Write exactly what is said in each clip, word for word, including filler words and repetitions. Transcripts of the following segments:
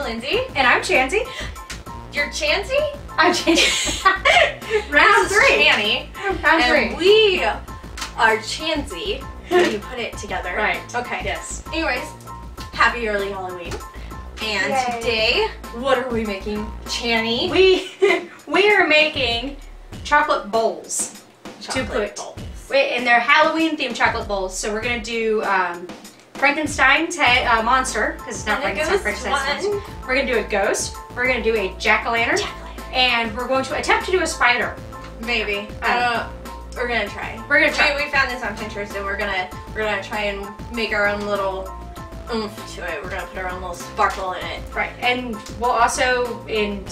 I'm Lindsay. And I'm Chansie. You're Chansie? I'm Chansie. Round three. Channie. Round and three. We are Chansie when you put it together. Right. Okay. Yes. Anyways, happy early Halloween. And Yay. Today, what are we making, Channie? We we are making chocolate bowls. Chocolate to put. Bowls. Wait, and they're Halloween-themed chocolate bowls. So we're gonna do um, Frankenstein's head, uh, monster, because it's not Frankenstein's Frankenstein. We're gonna do a ghost. We're gonna do a jack-o'-lantern, jack-o'-lantern. And we're going to attempt to do a spider. Maybe. Um, uh, we're gonna try. We're gonna try. We, we found this on Pinterest, and we're gonna we're gonna try and make our own little oomph to it. We're gonna put our own little sparkle in it. Right. And we'll also in.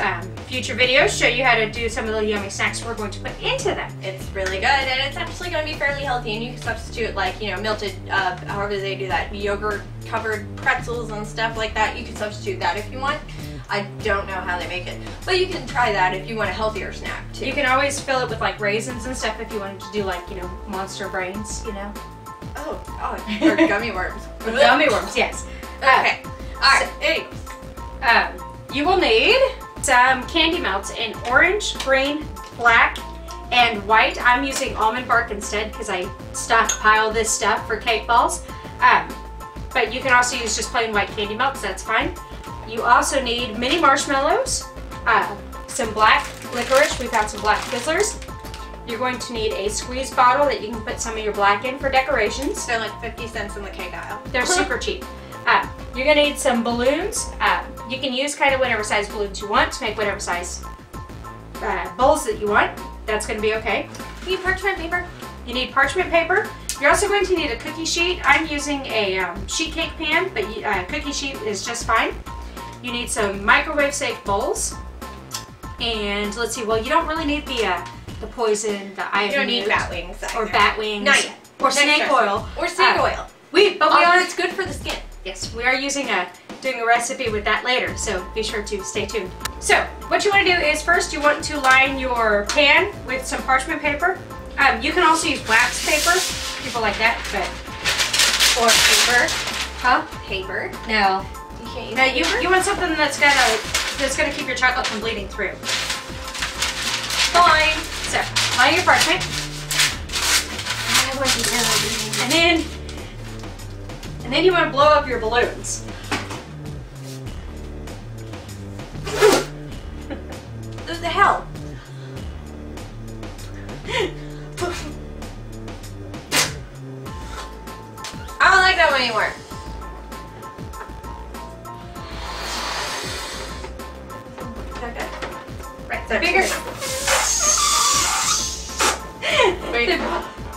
Um, future videos show you how to do some of the yummy snacks we're going to put into them. It's really good, and it's actually going to be fairly healthy, and you can substitute, like, you know, melted, uh, however they do that, yogurt covered pretzels and stuff like that. You can substitute that if you want. I don't know how they make it, but you can try that if you want a healthier snack too. You can always fill it with like raisins and stuff if you wanted to do, like, you know, monster brains, you know. Oh, oh, or gummy worms. Gummy worms, yes. Okay. Uh, Alright, so, anyways. Um, you will need some Candy Melts in orange, green, black, and white. I'm using almond bark instead because I stockpile this stuff for cake balls. Um, but you can also use just plain white Candy Melts, that's fine. You also need mini marshmallows, uh, some black licorice, we found some black fizzlers. You're going to need a squeeze bottle that you can put some of your black in for decorations. They're like fifty cents in the cake aisle. They're super cheap. Uh, you're going to need some balloons. Uh, you can use kind of whatever size balloons you want to make whatever size uh, bowls that you want. That's going to be okay. You need parchment paper. You need parchment paper. You're also going to need a cookie sheet. I'm using a um, sheet cake pan, but a uh, cookie sheet is just fine. You need some microwave safe bowls. And let's see, well, you don't really need the uh, the poison, the ivy. You don't need bat wings. Either. Or bat wings. Not yet. Or Next snake time. oil. Or snake uh, oil. We, but we are, it's good for the skin. Yes, we are using a, doing a recipe with that later, so be sure to stay tuned. So, what you want to do is first you want to line your pan with some parchment paper. Um, you can also use wax paper, people like that, but... Or paper. Huh? Paper. No. You can't use no, paper? You, you want something that's going to that's gonna keep your chocolate from bleeding through. Fine. Okay. So, line your parchment. And then... And then you want to blow up your balloons. What the hell? I don't like that one anymore. Okay. Right, so bigger. the,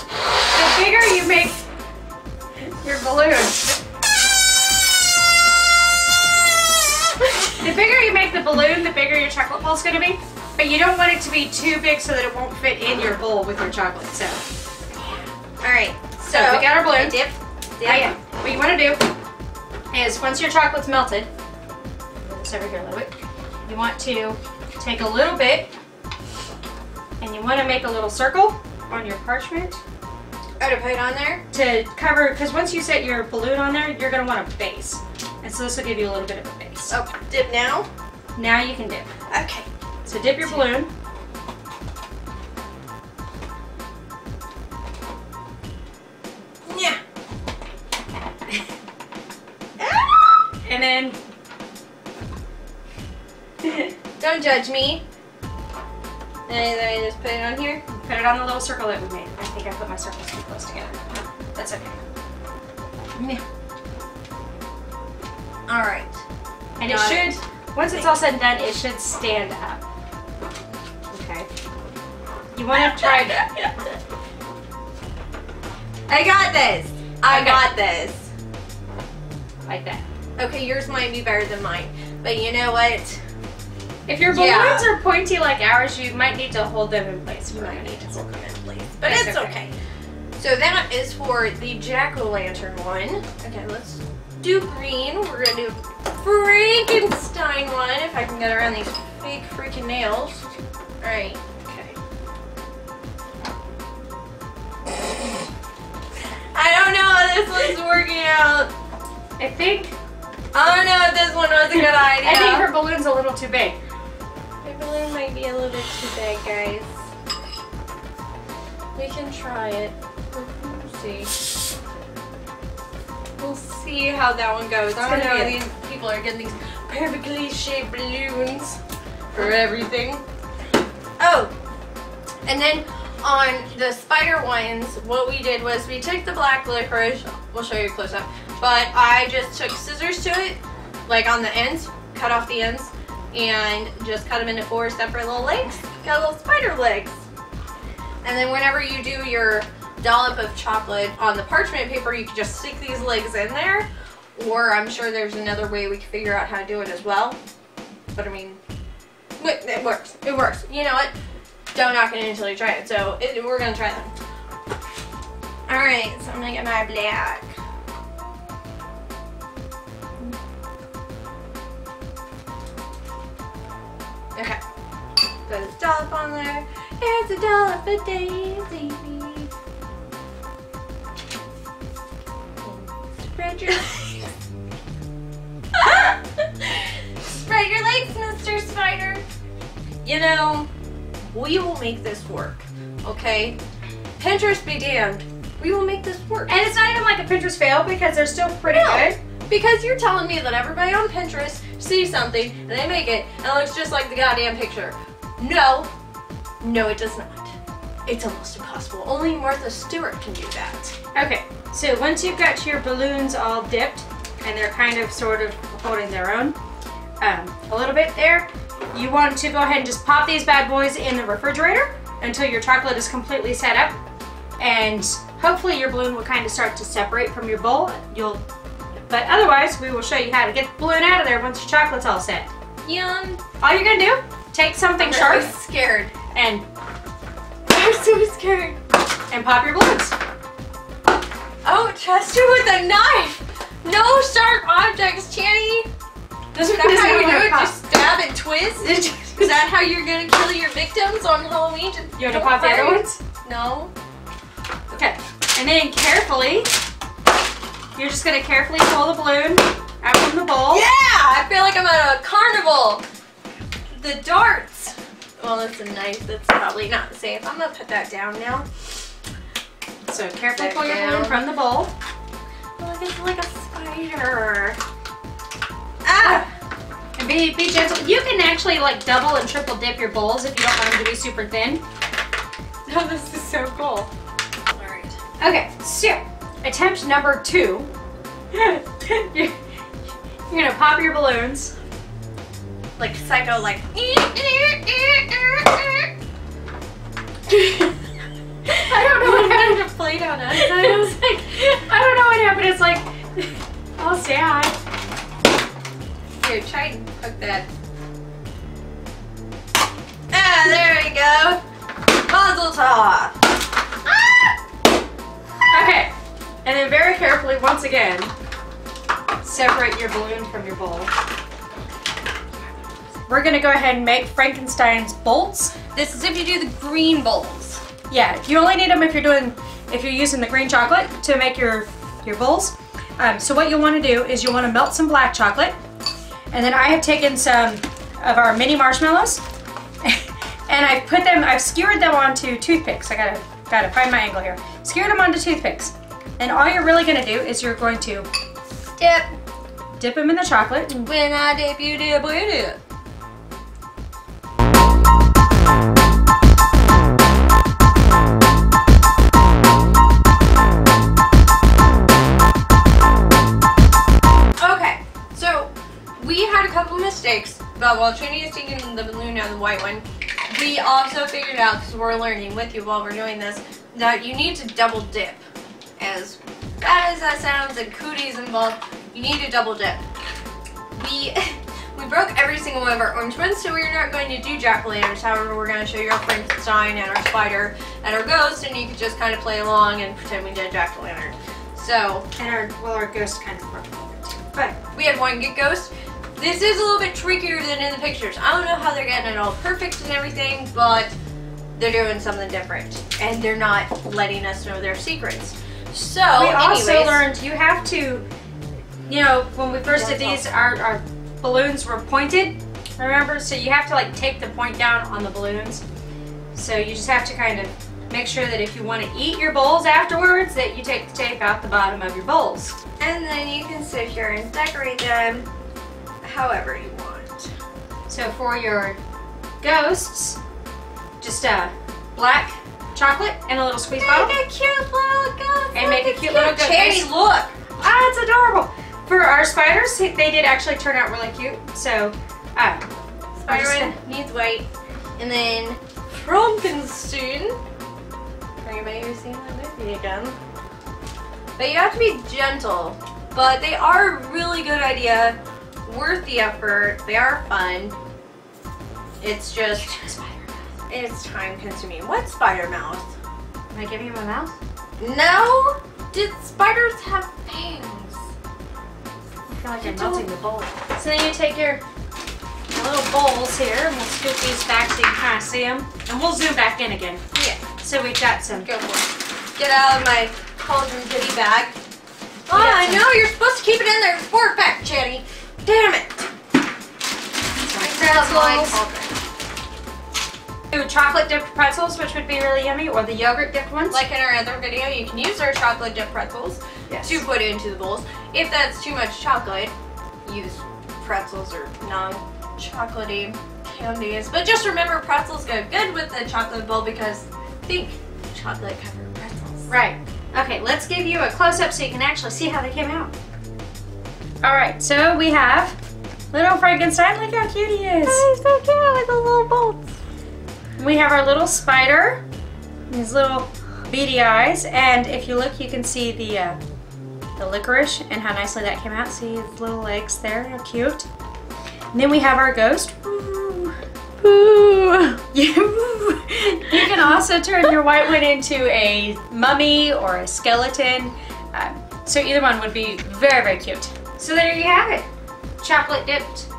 the bigger you make your balloon. The bigger you make the balloon, the bigger your chocolate bowl is going to be. But you don't want it to be too big so that it won't fit in your bowl with your chocolate. So, all right. So, so we got our balloon. Dip. dip. Oh, yeah. What you want to do is once your chocolate's melted, move this over here a little bit. You want to take a little bit, and you want to make a little circle on your parchment. Oh, to put it on there to cover, because once you set your balloon on there, you're going to want a base. And so this will give you a little bit of a base. Oh, dip now? Now you can dip. Okay. So dip your balloon. Yeah. And then... Don't judge me. And then I just put it on here. Put it on the little circle that we made. I think I put my circles too close together. That's okay. Yeah. All right, and Got it should, it. once it's all said and done, it should stand up. Okay. You want to try it. I got this. I okay. got this. Like that. Okay, yours might be better than mine, but you know what? If your balloons yeah. are pointy like ours, you might need to hold them in place. You might need to hold them in place, but it's, it's okay. okay. So that is for the jack-o'-lantern one. Okay, let's... do green. We're gonna do Frankenstein one if I can get around these big freaking nails. All right. Okay. I don't know how this one's working out. I think I don't know if this one was a good idea. I think her balloon's a little too big. My balloon might be a little bit too big, guys. We can try it. We'll see. We'll see how that one goes. It's I don't know. These people are getting these perfectly shaped balloons for everything. Oh, and then on the spider ones, what we did was we took the black licorice. We'll show you a close up. But I just took scissors to it, like on the ends, cut off the ends, and just cut them into four separate little legs. Got little spider legs. And then whenever you do your dollop of chocolate on the parchment paper, you can just stick these legs in there. Or I'm sure there's another way we can figure out how to do it as well. But I mean, it works. It works. You know what? Don't knock it until you try it. So it, we're gonna try them. All right. So I'm gonna get my black. Okay. There's a dollop on there. It's a dollop a day, baby. Spread your legs. Spread your legs, Mister Spider. You know, we will make this work, okay? Pinterest be damned. We will make this work. And it's not even like a Pinterest fail because they're still pretty no, good. Because you're telling me that everybody on Pinterest sees something and they make it and it looks just like the goddamn picture. No, no it does not. It's almost impossible. Only Martha Stewart can do that. Okay, so once you've got your balloons all dipped and they're kind of sort of holding their own, um, a little bit there, you want to go ahead and just pop these bad boys in the refrigerator until your chocolate is completely set up, and hopefully your balloon will kind of start to separate from your bowl. You'll, but otherwise we will show you how to get the balloon out of there once your chocolate's all set. Yum! All you're gonna do, take something I'm sharp. I'm scared. And I'm so scared. And pop your balloons. Oh, Chester with a knife! No sharp objects, Channie. This is that how you do it? Pop. Just stab and twist? Is that how you're gonna kill your victims on Halloween? Just you wanna pop the other ones? No. Okay. And then carefully, you're just gonna carefully pull the balloon out from the bowl. Yeah! I feel like I'm at a carnival. The darts. Well, that's a knife. That's probably not safe. I'm gonna put that down now. So carefully pull your balloon from the bowl. Look, it's like a spider. Ah! And be, be gentle. You can actually like double and triple dip your bowls if you don't want them to be super thin. Oh, this is so cool. Alright. Okay, so attempt number two. you're, you're gonna pop your balloons. Like psycho, like. I don't know what happened to Play-Doh on us. I was like, I don't know what happened. It's like, oh, sad. Here, try and hook that. Ah, there we go. Muzzle top. Ah! Okay, and then very carefully, once again, separate your balloon from your bowl. We're gonna go ahead and make Frankenstein's bolts. This is if you do the green bowls. Yeah, you only need them if you're doing, if you're using the green chocolate to make your your bowls. Um, so what you'll want to do is you want to melt some black chocolate. And then I have taken some of our mini marshmallows and I've put them, I've skewered them onto toothpicks. I gotta, gotta find my angle here. Skewered them onto toothpicks. And all you're really gonna do is you're going to dip. Dip them in the chocolate. When I dip, you dip, we dip. Mistakes, but while Trini is taking the balloon out of the white one, we also figured out, because we're learning with you while we're doing this, that you need to double dip. As bad as that sounds and cooties involved, you need to double dip. We we broke every single one of our orange ones, so we're not going to do jack-o'-lanterns. However, we're going to show you our Frankenstein and our spider and our ghost, and you can just kind of play along and pretend we did jack-o'-lantern. So, and our, well, our ghost kind of worked too, but we had one good ghost. This is a little bit trickier than in the pictures. I don't know how they're getting it all perfect and everything, but they're doing something different. And they're not letting us know their secrets. So, we anyways, also learned you have to you know, when we first did these, our, our balloons were pointed, remember? So you have to like take the point down on the balloons. So you just have to kind of make sure that if you want to eat your bowls afterwards, that you take the tape out the bottom of your bowls. And then you can sit here and decorate them however you want. So for your ghosts, just a black chocolate and a little squeeze bottle. Make a cute little ghost. And make a cute little ghost. Change, look. Ah, it's adorable. For our spiders, they did actually turn out really cute. So, uh, Spider-Man needs white. And then Frankenstein. Anybody who's seen that movie again? But you have to be gentle. But they are a really good idea, worth the effort. They are fun. It's just, it's time consuming. What spider mouth? Am I giving him a mouth? No. Did spiders have fangs? I feel like you're melting the bowl. So then you take your, your little bowls here, and we'll scoop these back so you can kind of see them, and we'll zoom back in again. Yeah. So we've got some. Go for it. Get out of my cauldron goodie bag. Oh, I know you're supposed to keep it in there for a fact, Channie. Damn it! Pretzels. Do chocolate dipped pretzels, which would be really yummy, or the yogurt dipped ones. Like in our other video, you can use our chocolate dipped pretzels yes. to put into the bowls. If that's too much chocolate, use pretzels or non-chocolatey candies. But just remember, pretzels go good with the chocolate bowl because think chocolate covered pretzels. Right. Okay, let's give you a close-up so you can actually see how they came out. Alright, so we have little Frankenstein. Look how cute he is. Oh, he's so cute with the little bolts. We have our little spider, his little beady eyes, and if you look, you can see the uh, the licorice and how nicely that came out. See his little legs there, how cute. And then we have our ghost. Ooh. Ooh. You can also turn your white one into a mummy or a skeleton. Uh, so either one would be very, very cute. So there you have it. Chocolate dipped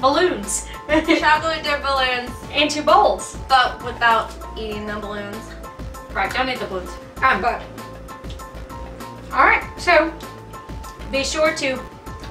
balloons. Chocolate dipped balloons. Into bowls. But without eating the balloons. Right, don't eat the balloons. I'm good. Alright, so be sure to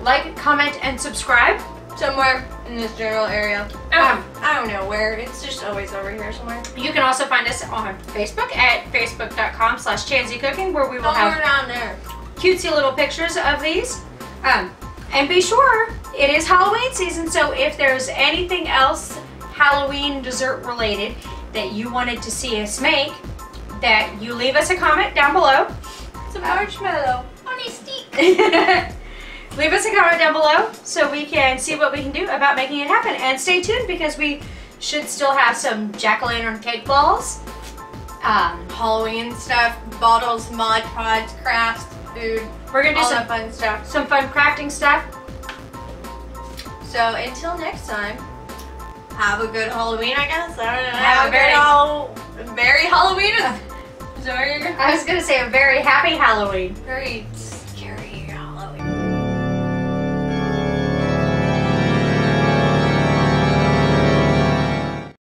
like, comment, and subscribe. Somewhere in this general area. Um, um, I don't know where. It's just always over here somewhere. You can also find us on Facebook at facebook.com slash Chansie Cooking where we will somewhere have down there. Cutesy little pictures of these. Um, and be sure, it is Halloween season, so if there's anything else Halloween dessert related that you wanted to see us make, that you leave us a comment down below. It's a marshmallow on a stick. Leave us a comment down below so we can see what we can do about making it happen. And stay tuned because we should still have some jack-o'-lantern cake balls, um, Halloween stuff, bottles, Mod Pods, crafts, food. We're gonna do all some fun stuff, some fun crafting stuff. So until next time, have a good Halloween, I guess. I don't know. Have, have a very, good, very Halloween. Sorry, I was gonna say a very happy Halloween. Very.